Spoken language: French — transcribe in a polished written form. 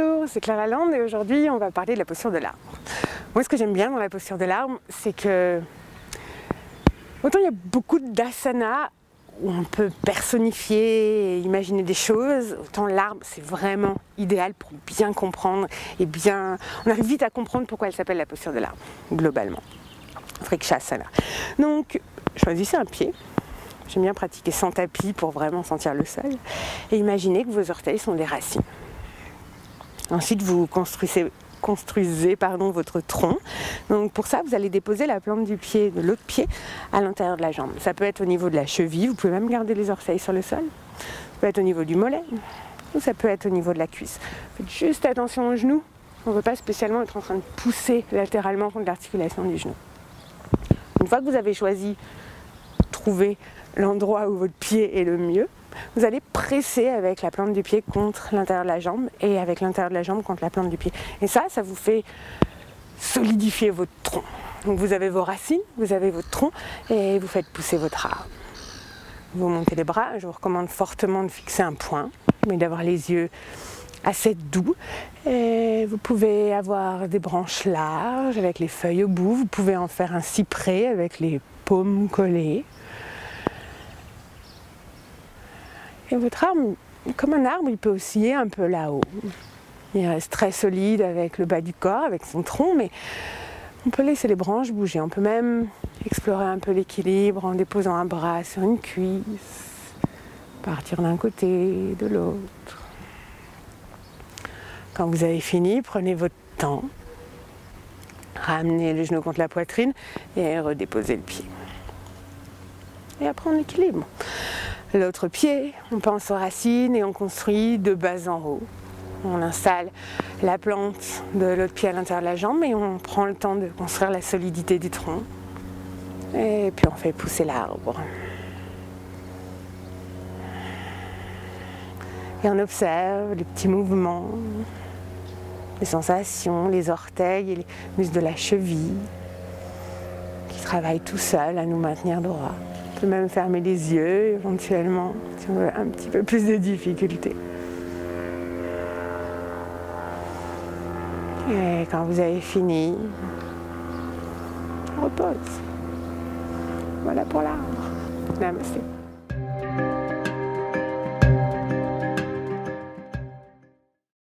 Bonjour, c'est Claire Lalande et aujourd'hui on va parler de la posture de l'arbre. Moi ce que j'aime bien dans la posture de l'arbre, c'est que autant il y a beaucoup d'asanas où on peut personnifier et imaginer des choses, autant l'arbre c'est vraiment idéal pour bien comprendre et bien... On arrive vite à comprendre pourquoi elle s'appelle la posture de l'arbre, globalement. Vrikshasana. Donc choisissez un pied. J'aime bien pratiquer sans tapis pour vraiment sentir le sol. Et imaginez que vos orteils sont des racines. Ensuite, vous construisez votre tronc. Donc pour ça, vous allez déposer la plante du pied, de l'autre pied, à l'intérieur de la jambe. Ça peut être au niveau de la cheville, vous pouvez même garder les orteils sur le sol. Ça peut être au niveau du mollet, ou ça peut être au niveau de la cuisse. Faites juste attention aux genoux. On ne veut pas spécialement être en train de pousser latéralement contre l'articulation du genou. Une fois que vous avez choisi trouver l'endroit où votre pied est le mieux, vous allez presser avec la plante du pied contre l'intérieur de la jambe et avec l'intérieur de la jambe contre la plante du pied. Et ça vous fait solidifier votre tronc. Donc vous avez vos racines, vous avez votre tronc et vous faites pousser votre arbre. Vous montez les bras, je vous recommande fortement de fixer un point, mais d'avoir les yeux assez doux. Et vous pouvez avoir des branches larges avec les feuilles au bout, vous pouvez en faire un cyprès avec les paumes collées. Et votre arbre, comme un arbre, il peut osciller un peu là-haut. Il reste très solide avec le bas du corps, avec son tronc, mais on peut laisser les branches bouger. On peut même explorer un peu l'équilibre en déposant un bras sur une cuisse, partir d'un côté, de l'autre. Quand vous avez fini, prenez votre temps, ramenez le genou contre la poitrine et redéposez le pied. Et après, on équilibre. L'autre pied, on pense aux racines et on construit de bas en haut. On installe la plante de l'autre pied à l'intérieur de la jambe et on prend le temps de construire la solidité du tronc. Et puis on fait pousser l'arbre. Et on observe les petits mouvements, les sensations, les orteils et les muscles de la cheville qui travaillent tout seuls à nous maintenir droits. On peut même fermer les yeux éventuellement si on veut un petit peu plus de difficulté. Et quand vous avez fini, on repose. Voilà pour l'arbre. Namasté.